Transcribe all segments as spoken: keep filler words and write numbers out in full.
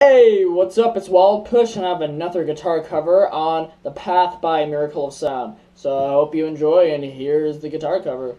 Hey, what's up? It's Wildpush, and I have another guitar cover on The Path by Miracle of Sound. So I hope you enjoy, and here's the guitar cover.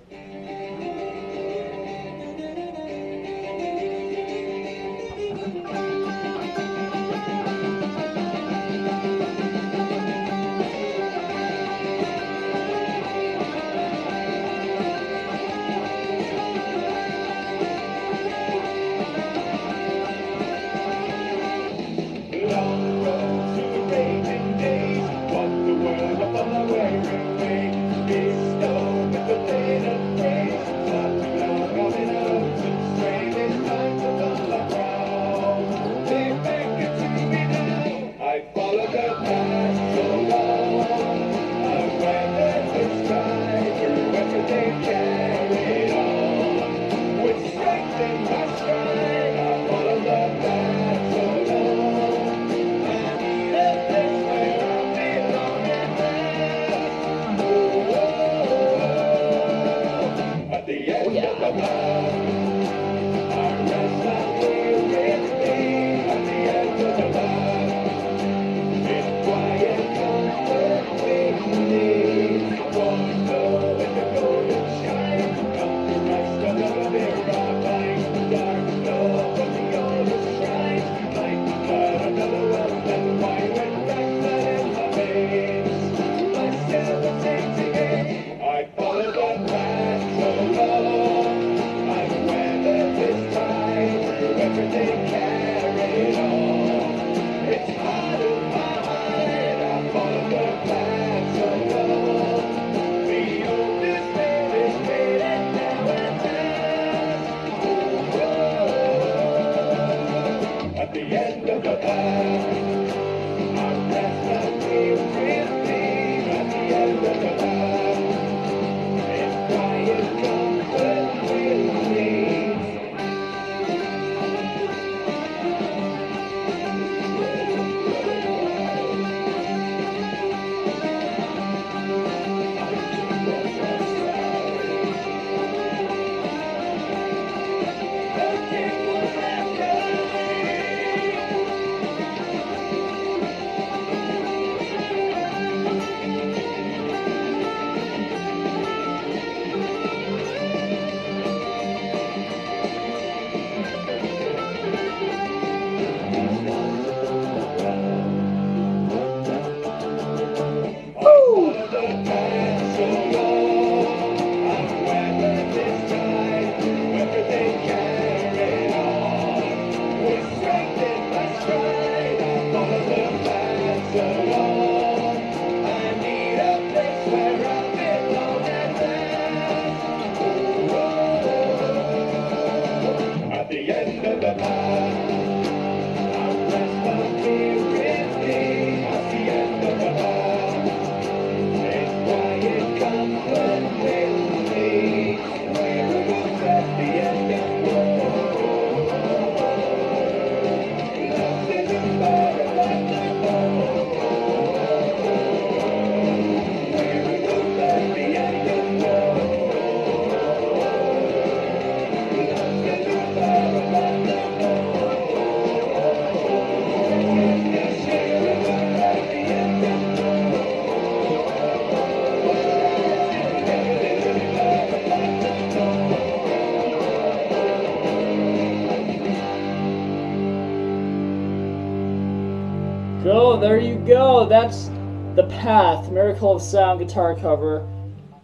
So there you go, that's The Path, Miracle of Sound guitar cover.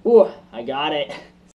Ooh, I got it.